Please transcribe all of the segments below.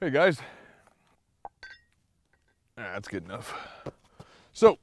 Hey guys, that's good enough. So,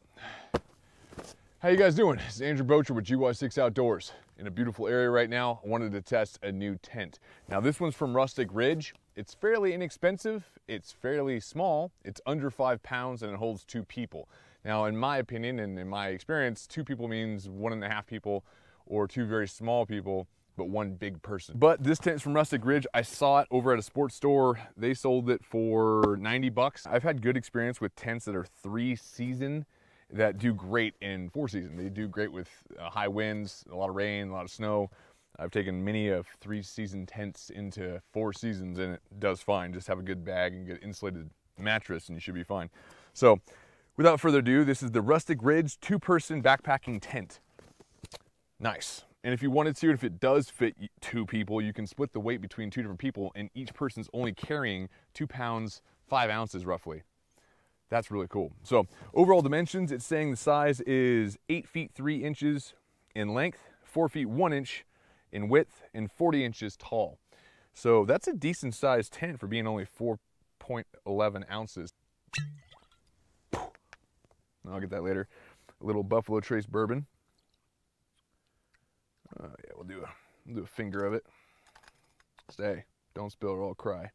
how you guys doing? It's Andrew Boetjer with GY6 Outdoors. In a beautiful area right now, I wanted to test a new tent. Now this one's from Rustic Ridge. It's fairly inexpensive, it's fairly small, it's under 5 pounds and it holds 2 people. Now in my opinion and in my experience, 2 people means 1.5 people or 2 very small people. But 1 big person. But this tent's from Rustic Ridge. I saw it over at a sports store. They sold it for 90 bucks. I've had good experience with tents that are 3 season that do great in 4 season. They do great with high winds, a lot of rain, a lot of snow. I've taken many of 3 season tents into 4 seasons and it does fine. Just have a good bag and get insulated mattress and you should be fine. So without further ado, this is the Rustic Ridge 2-person backpacking tent. Nice. And if you wanted to, if it does fit 2 people, you can split the weight between 2 different people and each person's only carrying 2 pounds, 5 ounces roughly. That's really cool. So overall dimensions, it's saying the size is 8 feet 3 inches in length, 4 feet 1 inch in width, and 40 inches tall. So that's a decent sized tent for being only 4.11 ounces. I'll get that later. A little Buffalo Trace bourbon. Yeah, we'll do a finger of it. Stay, don't spill or I'll cry.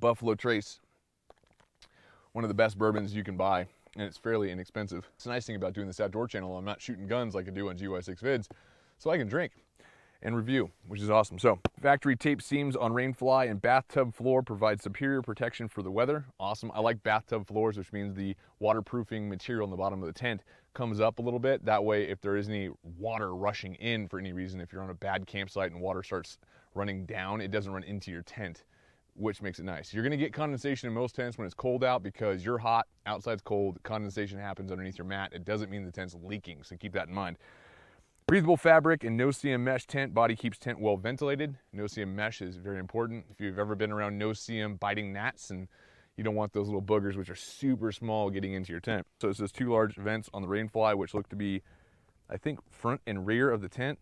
Buffalo Trace, one of the best bourbons you can buy, and it's fairly inexpensive. It's the nice thing about doing this outdoor channel, I'm not shooting guns like I do on GY6 vids, so I can drink and review, which is awesome. So factory tape seams on rainfly and bathtub floor provide superior protection for the weather. Awesome. I like bathtub floors, which means the waterproofing material on the bottom of the tent comes up a little bit. That way, if there is any water rushing in for any reason, if you're on a bad campsite and water starts running down, it doesn't run into your tent, which makes it nice. You're gonna get condensation in most tents when it's cold out because you're hot, outside's cold, condensation happens underneath your mat. It doesn't mean the tent's leaking, so keep that in mind. Breathable fabric and no-cm mesh tent body keeps tent well ventilated. No-cm mesh is very important. If you've ever been around no-cm biting gnats, and you don't want those little boogers, which are super small, getting into your tent. So it says 2 large vents on the rainfly, which look to be, I think, front and rear of the tent,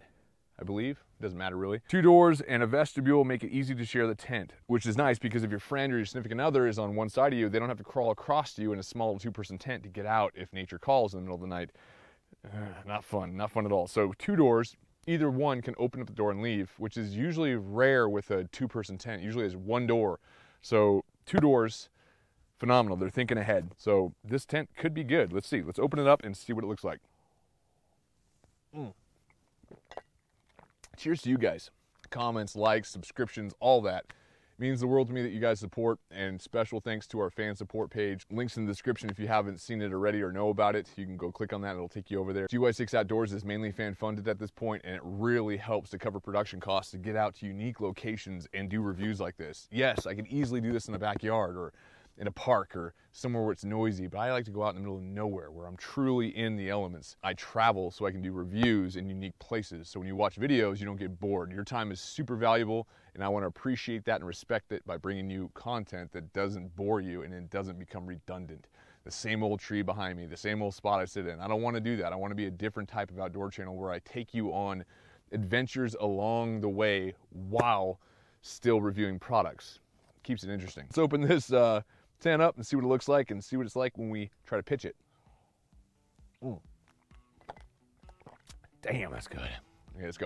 I believe. Doesn't matter really. 2 doors and a vestibule make it easy to share the tent, which is nice because if your friend or your significant other is on one side of you, they don't have to crawl across to you in a small 2-person tent to get out if nature calls in the middle of the night. Not fun at all. So 2 doors, either one can open up the door and leave, which is usually rare with a 2-person tent. Usually is 1 door. So 2 doors, phenomenal. They're thinking ahead. So this tent could be good. Let's see. Let's open it up and see what it looks like. Cheers to you guys. Comments, likes, subscriptions, all that. It means the world to me that you guys support, and special thanks to our fan support page. Links in the description if you haven't seen it already or know about it. You can go click on that, it'll take you over there. GY6 Outdoors is mainly fan funded at this point, and it really helps to cover production costs to get out to unique locations and do reviews like this. Yes, I could easily do this in the backyard or in a park or somewhere where it's noisy, but I like to go out in the middle of nowhere where I'm truly in the elements. I travel so I can do reviews in unique places. So when you watch videos, you don't get bored. Your time is super valuable, and I want to appreciate that and respect it by bringing you content that doesn't bore you and it doesn't become redundant. The same old tree behind me, the same old spot I sit in. I don't want to do that. I want to be a different type of outdoor channel where I take you on adventures along the way while still reviewing products. Keeps it interesting. Let's open this tent up and see what it looks like and see what it's like when we try to pitch it. Damn, that's good. Okay, let's go.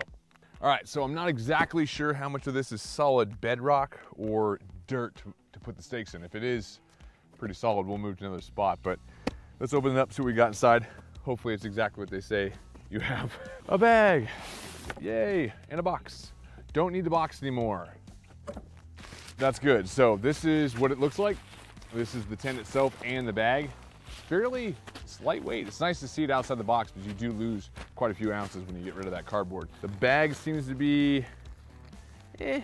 All right, so I'm not exactly sure how much of this is solid bedrock or dirt to put the stakes in. If it is pretty solid, we'll move to another spot, but let's open it up, see what we got inside. Hopefully it's exactly what they say you have. A bag, yay, and a box. Don't need the box anymore. That's good. So this is what it looks like. This is the tent itself and the bag. Fairly lightweight. It's nice to see it outside the box, but you do lose quite a few ounces when you get rid of that cardboard. The bag seems to be, it's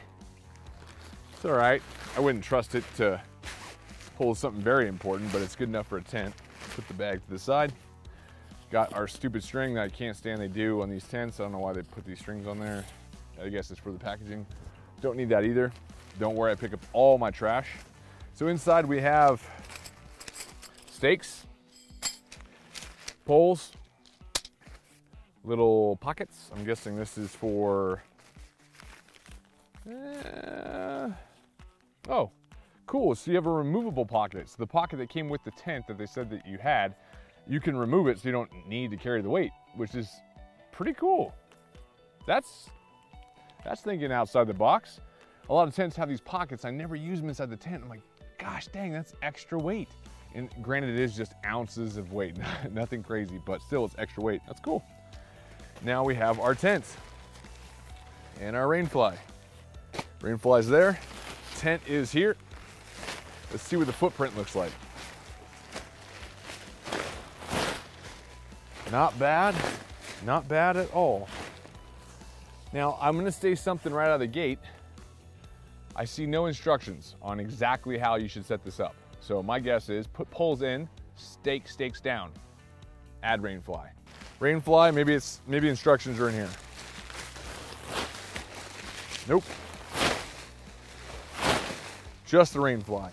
all right. I wouldn't trust it to hold something very important, but it's good enough for a tent. Put the bag to the side. Got our stupid string that I can't stand they do on these tents. I don't know why they put these strings on there. I guess it's for the packaging. Don't need that either. Don't worry, I pick up all my trash. So inside we have stakes, poles, little pockets. I'm guessing this is for, oh, cool. So you have a removable pocket. So the pocket that came with the tent that they said that you had, you can remove it so you don't need to carry the weight, which is pretty cool. That's thinking outside the box. A lot of tents have these pockets. I never use them inside the tent. I'm like, gosh dang, that's extra weight. And granted, it is just ounces of weight, nothing crazy, but still it's extra weight. That's cool. Now we have our tents and our rainfly. Rainfly's there, tent is here. Let's see what the footprint looks like. Not bad, not bad at all. Now I'm gonna say something right out of the gate. I see no instructions on exactly how you should set this up. So my guess is put poles in, stakes down, add rainfly. Rainfly, maybe instructions are in here. Nope. Just the rainfly.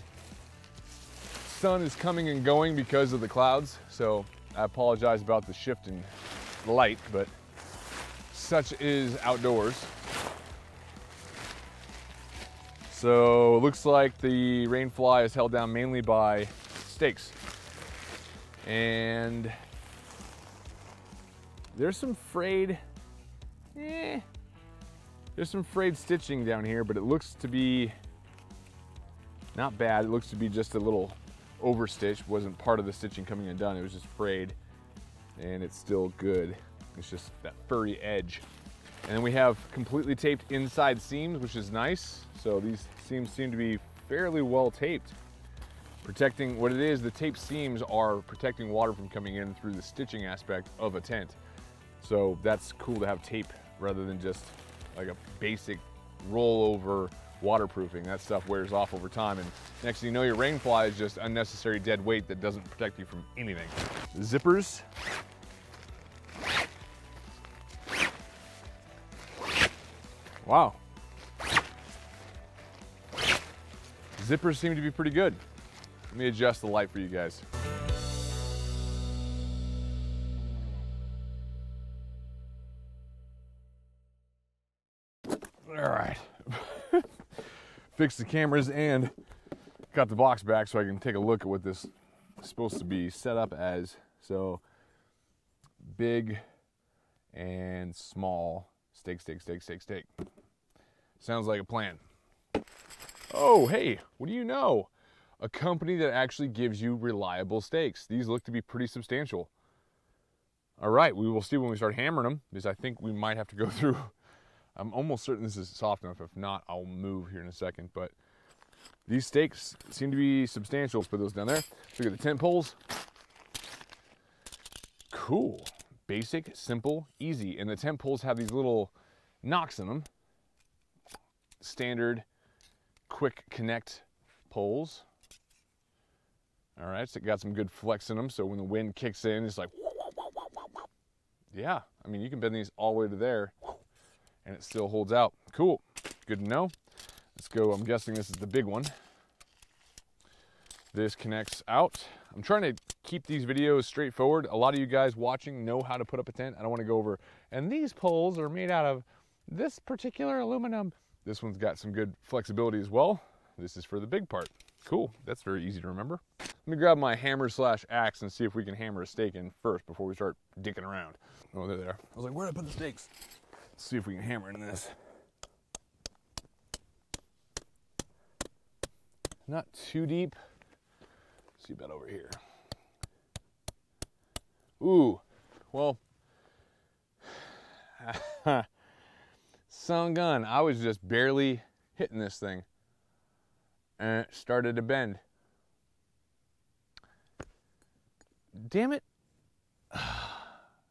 Sun is coming and going because of the clouds, so I apologize about the shift in light, but such is outdoors. So it looks like the rainfly is held down mainly by stakes. And there's some frayed, there's some frayed stitching down here, but it looks to be not bad. It looks to be just a little overstitch. Wasn't part of the stitching coming undone. It was just frayed and it's still good. It's just that furry edge. And then we have completely taped inside seams, which is nice. So these seams seem to be fairly well taped. Protecting, what it is, the tape seams are protecting water from coming in through the stitching aspect of a tent. So that's cool to have tape rather than just like a basic rollover waterproofing. That stuff wears off over time. And next thing you know, your rainfly is just unnecessary dead weight that doesn't protect you from anything. Zippers. Wow. Zippers seem to be pretty good. Let me adjust the light for you guys. All right. Fixed the cameras and got the box back so I can take a look at what this is supposed to be set up as. So big and small. Stake. Sounds like a plan. Oh, hey, what do you know? A company that actually gives you reliable stakes. These look to be pretty substantial. All right, we will see when we start hammering them, because I think we might have to go through. I'm almost certain this is soft enough. If not, I'll move here in a second, but these stakes seem to be substantial. Let's put those down there. Look at the tent poles. Cool. Basic, simple, easy. And the tent poles have these little nocks in them. Standard quick connect poles. All right, so it got some good flex in them. So when the wind kicks in, it's like, yeah, I mean, you can bend these all the way to there and it still holds out. Cool, good to know. Let's go, I'm guessing this is the big one. This connects out. I'm trying to keep these videos straightforward. A lot of you guys watching know how to put up a tent. I don't want to go over, and these poles are made out of this particular aluminum. This one's got some good flexibility as well. This is for the big part. Cool, that's very easy to remember. Let me grab my hammer/axe and see if we can hammer a stake in first before we start dicking around. Oh, there they are. I was like, where did I put the stakes? Let's see if we can hammer into this. Not too deep. See about over here. Ooh, well, some gun. I was just barely hitting this thing and it started to bend. Damn it.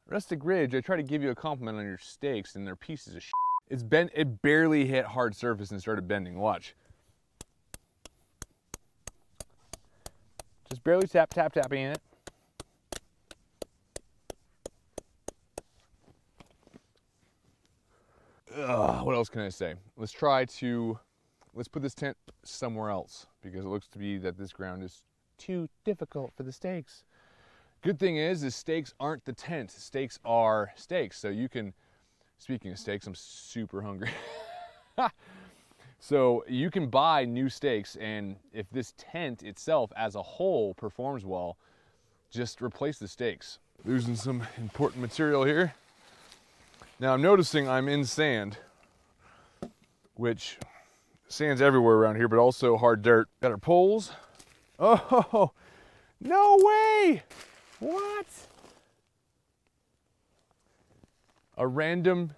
Rustic Ridge, I try to give you a compliment on your stakes and they're pieces of shit. It barely hit hard surface and started bending. Watch. Just barely tapping it. Ugh, what else can I say? Let's try to, let's put this tent somewhere else because it looks to be that this ground is too difficult for the stakes. Good thing is stakes aren't the tent. Stakes are stakes. So you can, speaking of stakes, I'm super hungry. So you can buy new stakes, and if this tent itself as a whole performs well, just replace the stakes. Losing some important material here. Now I'm noticing I'm in sand, which sand's everywhere around here, but also hard dirt. Got our poles. Oh, no way! What? A random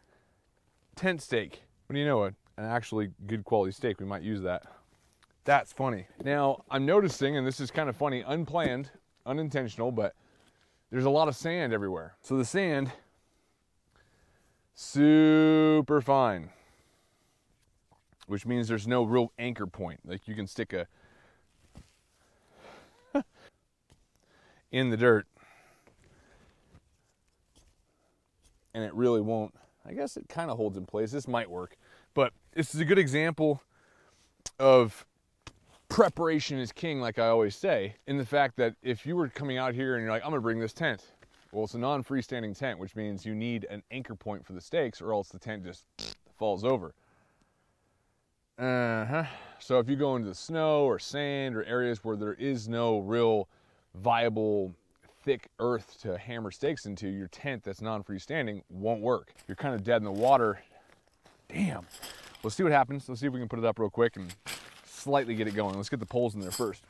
tent stake. What do you know? An actually good quality stake. We might use that. That's funny. Now I'm noticing, and this is kind of funny, unplanned, unintentional, but there's a lot of sand everywhere. So the sand, super fine, which means there's no real anchor point. Like you can stick a in the dirt and it really won't, I guess it kind of holds in place. This might work, but this is a good example of preparation is king, like I always say, in the fact that if you were coming out here and you're like, I'm gonna bring this tent. Well, it's a non-freestanding tent, which means you need an anchor point for the stakes or else the tent just falls over. So if you go into the snow or sand or areas where there is no real viable thick earth to hammer stakes into, your tent that's non-freestanding won't work. You're kind of dead in the water. Damn. Let's see what happens. Let's see if we can put it up real quick and slightly get it going. Let's get the poles in there first.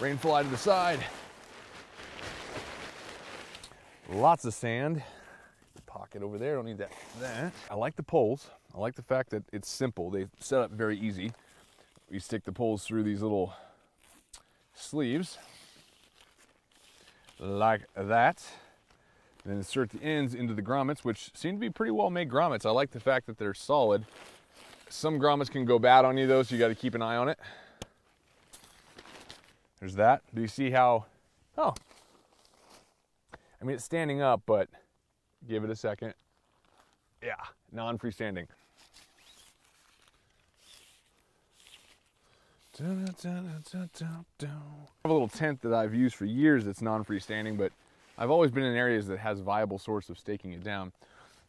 Rainfall out of the side. Lots of sand. The pocket over there, don't need that. I like the poles. I like the fact that it's simple. They set up very easy. We stick the poles through these little sleeves. Like that, and then insert the ends into the grommets, which seem to be pretty well made grommets. I like the fact that they're solid. Some grommets can go bad on you though, so you got to keep an eye on it. There's that. Do you see how, oh, I mean it's standing up, but give it a second. Yeah, non-freestanding. I have a little tent that I've used for years that's non-freestanding, but I've always been in areas that has viable source of staking it down.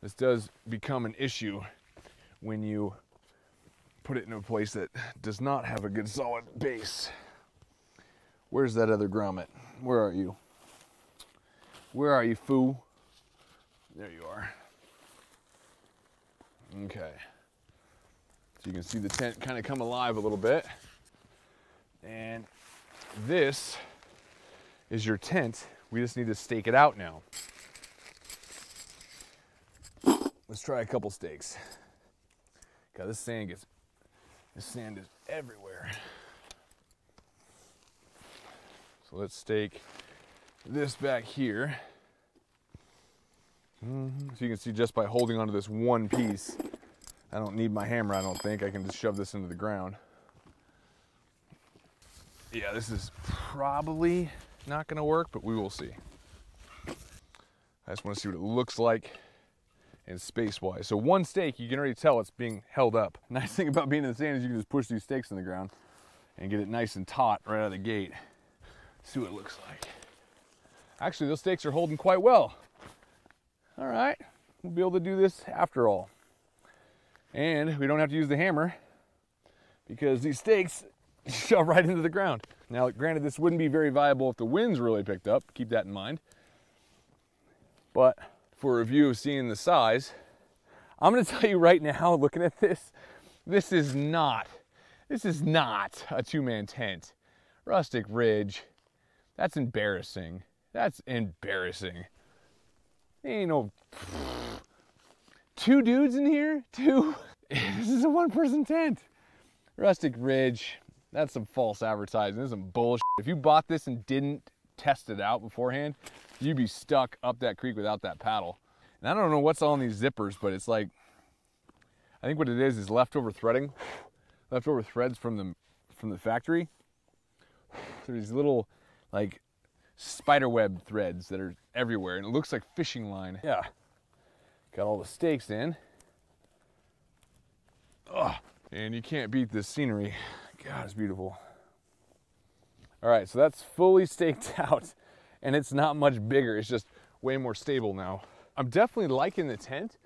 This does become an issue when you put it in a place that does not have a good solid base. Where's that other grommet? Where are you? Where are you, foo? There you are. Okay. So you can see the tent kind of come alive a little bit. And this is your tent. We just need to stake it out now. Let's try a couple stakes. God, this sand is everywhere. So let's stake this back here. So you can see just by holding onto this one piece, I don't need my hammer, I don't think. I can just shove this into the ground. Yeah, this is probably not gonna work, but we will see. I just wanna see what it looks like in space-wise. So one stake, you can already tell it's being held up. Nice thing about being in the sand is you can just push these stakes in the ground and get it nice and taut right out of the gate. See what it looks like. Actually, those stakes are holding quite well. All right, we'll be able to do this after all. And we don't have to use the hammer because these stakes shove right into the ground. Now, granted, this wouldn't be very viable if the winds really picked up. Keep that in mind. But for a view of seeing the size, I'm going to tell you right now, looking at this, this is not a two-man tent. Rustic Ridge, that's embarrassing. That's embarrassing. Ain't no... Two dudes in here? Two? This is a one-person tent. Rustic Ridge. That's some false advertising. This is some bullshit. If you bought this and didn't test it out beforehand, you'd be stuck up that creek without that paddle. And I don't know what's on these zippers, but it's like, I think what it is leftover threading, leftover threads from the factory. There's these little like spiderweb threads that are everywhere, and it looks like fishing line. Yeah, got all the stakes in. Ugh. And you can't beat this scenery. God, it's beautiful. All right, so that's fully staked out and it's not much bigger. It's just way more stable now. I'm definitely liking the tent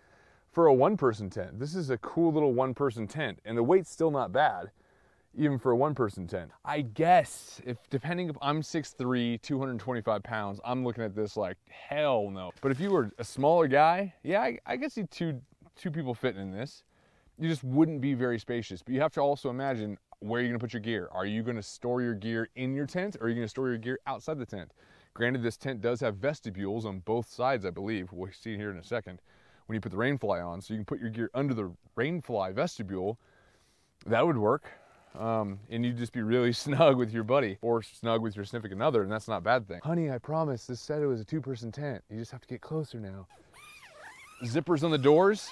for a one-person tent. This is a cool little one-person tent, and the weight's still not bad, even for a one-person tent. I guess, if depending if I'm 6'3", 225 pounds, I'm looking at this like, hell no. But if you were a smaller guy, yeah, I could see two people fitting in this. You just wouldn't be very spacious. But you have to also imagine, where are you gonna put your gear? Are you gonna store your gear in your tent, or are you gonna store your gear outside the tent? Granted, this tent does have vestibules on both sides, I believe. We'll see here in a second when you put the rainfly on. So you can put your gear under the rainfly vestibule. That would work. And you'd just be really snug with your buddy or snug with your significant other, and that's not a bad thing. Honey, I promise this said it was a two-person tent. You just have to get closer now. Zippers on the doors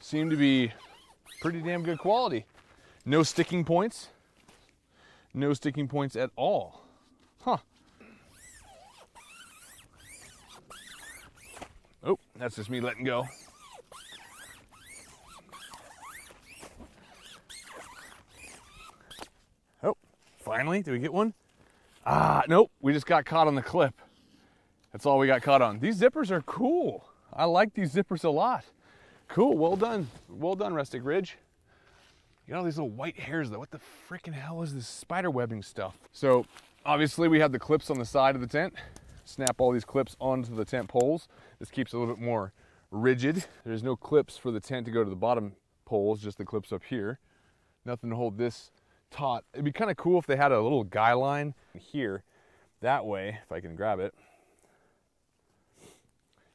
seem to be pretty damn good quality. No sticking points. No sticking points at all. Huh. Oh, that's just me letting go. Oh, finally, did we get one? Ah, nope, we just got caught on the clip. That's all we got caught on. These zippers are cool. I like these zippers a lot. Cool, well done. Well done, Rustic Ridge. You got all these little white hairs though. What the frickin' hell is this spider webbing stuff? So obviously we have the clips on the side of the tent. Snap all these clips onto the tent poles. This keeps it a little bit more rigid. There's no clips for the tent to go to the bottom poles, just the clips up here. Nothing to hold this taut. It'd be kind of cool if they had a little guy line here. That way, if I can grab it.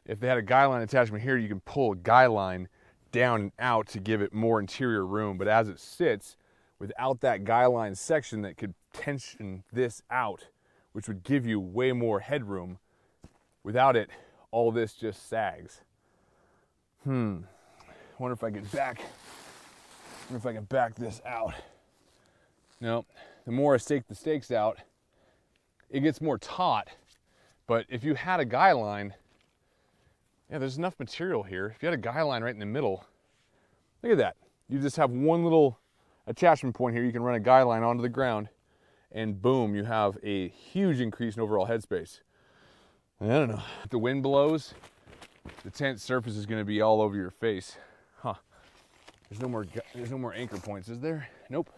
If they had a guy line attachment here, you can pull a guy line down and out to give it more interior room, but as it sits, without that guy line section that could tension this out, which would give you way more headroom, without it, all this just sags. Wonder if I could back, wonder if I can back this out. No, the more I stake the stakes out, it gets more taut, but if you had a guy line, yeah, there's enough material here. If you had a guy line right in the middle, look at that. You just have one little attachment point here. You can run a guy line onto the ground, and boom, you have a huge increase in overall headspace. I don't know. If the wind blows, the tent surface is going to be all over your face. Huh. There's no more anchor points, is there? Nope. All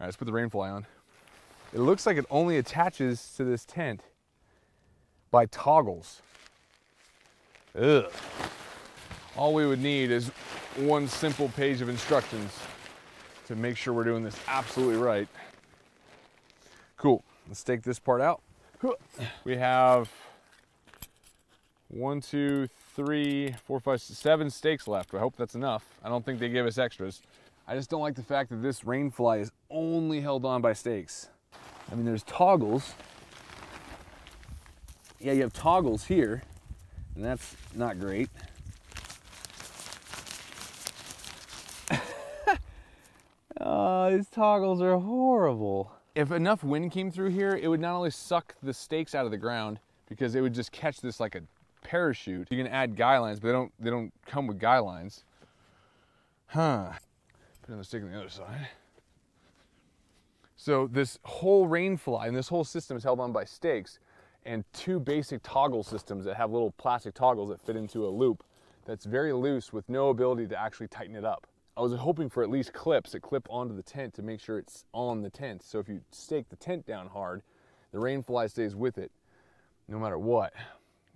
right, let's put the rainfly on. It looks like it only attaches to this tent by toggles. Ugh. All we would need is one simple page of instructions to make sure we're doing this absolutely right. Cool, let's take this part out. We have 1, 2, 3, 4, 5, 6, 7 stakes left. I hope that's enough. I don't think they give us extras. I just don't like the fact that this rainfly is only held on by stakes. I mean, there's toggles. Yeah, you have toggles here. And that's not great. Oh, these toggles are horrible. If enough wind came through here, it would not only suck the stakes out of the ground, because it would just catch this like a parachute. You can add guy lines, but they don't come with guy lines. Huh. Put another stick on the other side. So this whole rainfly and this whole system is held on by stakes and two basic toggle systems that have little plastic toggles that fit into a loop that's very loose with no ability to actually tighten it up. I was hoping for at least clips that clip onto the tent to make sure it's on the tent, so if you stake the tent down hard, the rainfly stays with it no matter what.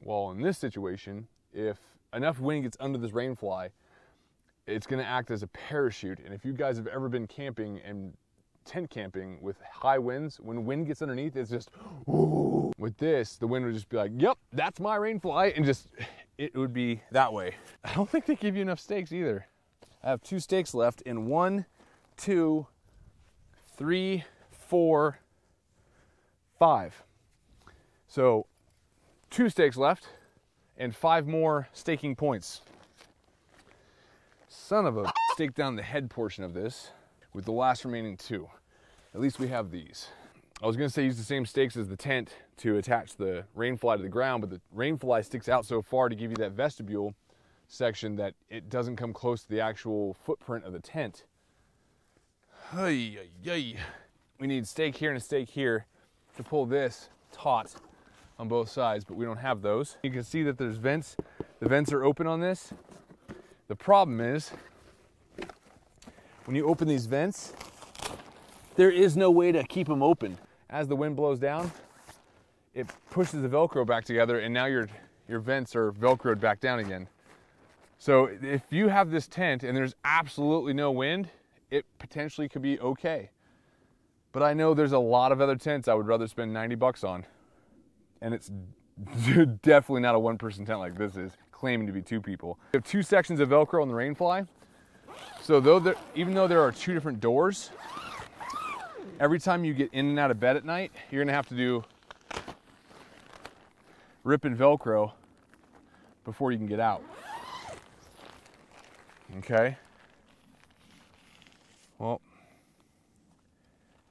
Well, in this situation, if enough wind gets under this rainfly, it's going to act as a parachute, and if you guys have ever been camping and tent camping with high winds, when wind gets underneath, it's just ooh. With this, the wind would just be like, yep, that's my rainfly, and just it would be that way. I don't think they give you enough stakes either. I have 2 stakes left in 1, 2, 3, 4, 5. So 2 stakes left and 5 more staking points. Son of a stake down the head portion of this with the last remaining 2. At least we have these. I was gonna say use the same stakes as the tent to attach the rainfly to the ground, but the rainfly sticks out so far to give you that vestibule section that it doesn't come close to the actual footprint of the tent. We need stake here and a stake here to pull this taut on both sides, but we don't have those. You can see that there's vents. The vents are open on this. The problem is, when you open these vents, there is no way to keep them open. As the wind blows down, it pushes the Velcro back together, and now your vents are Velcroed back down again. So if you have this tent and there's absolutely no wind, it potentially could be okay. But I know there's a lot of other tents I would rather spend 90 bucks on. And it's definitely not a one-person tent like this is, claiming to be two people. We have two sections of Velcro on the Rainfly. So even though there are two different doors, every time you get in and out of bed at night, you're gonna have to do rip and Velcro before you can get out. Okay. Well,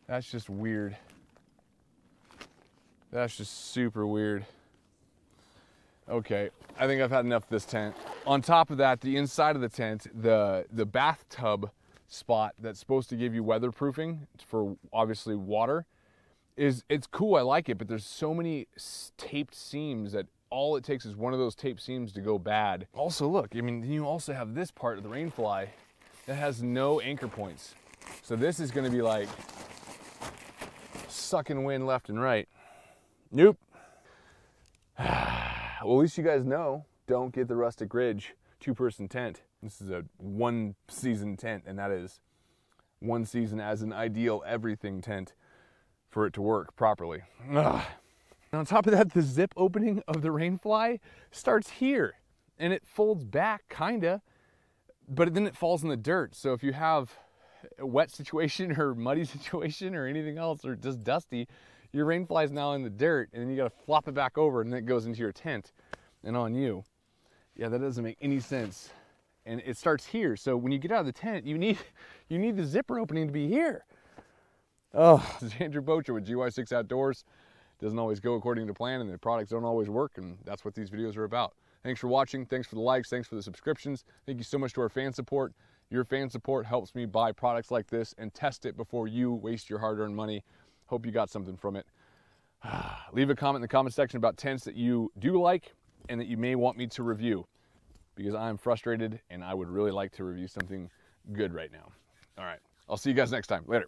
that's just weird. That's just super weird. Okay, I think I've had enough of this tent. On top of that, the inside of the tent, the bathtub spot that's supposed to give you weatherproofing for obviously water, it's cool, I like it, but there's so many taped seams that all it takes is one of those taped seams to go bad. Also look, I mean, you also have this part of the Rainfly that has no anchor points. So this is gonna be like sucking wind left and right. Nope. Well, at least you guys know, don't get the Rustic Ridge two-person tent. This is a one-season tent, and that is one season as an ideal everything tent for it to work properly. Ugh. And on top of that, the zip opening of the Rainfly starts here, and it folds back, kinda, but then it falls in the dirt. So if you have a wet situation or muddy situation or anything else, or just dusty, your Rainfly is now in the dirt, and then you gotta flop it back over, and then it goes into your tent and on you. Yeah, that doesn't make any sense. And it starts here, so when you get out of the tent, you need the zipper opening to be here. Oh, this is Andrew Boetjer with GY6 Outdoors. Doesn't always go according to plan, and the products don't always work, and that's what these videos are about. Thanks for watching, thanks for the likes, thanks for the subscriptions. Thank you so much to our fan support. Your fan support helps me buy products like this and test it before you waste your hard-earned money. Hope you got something from it. Leave a comment in the comment section about tents that you do like and that you may want me to review, because I'm frustrated and I would really like to review something good right now. All right, I'll see you guys next time. Later.